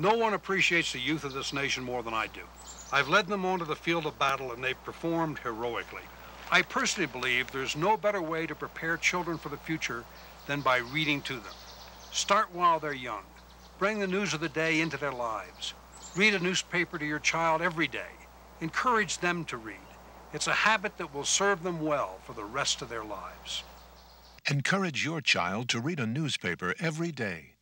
No one appreciates the youth of this nation more than I do. I've led them onto the field of battle, and they've performed heroically. I personally believe there's no better way to prepare children for the future than by reading to them. Start while they're young. Bring the news of the day into their lives. Read a newspaper to your child every day. Encourage them to read. It's a habit that will serve them well for the rest of their lives. Encourage your child to read a newspaper every day.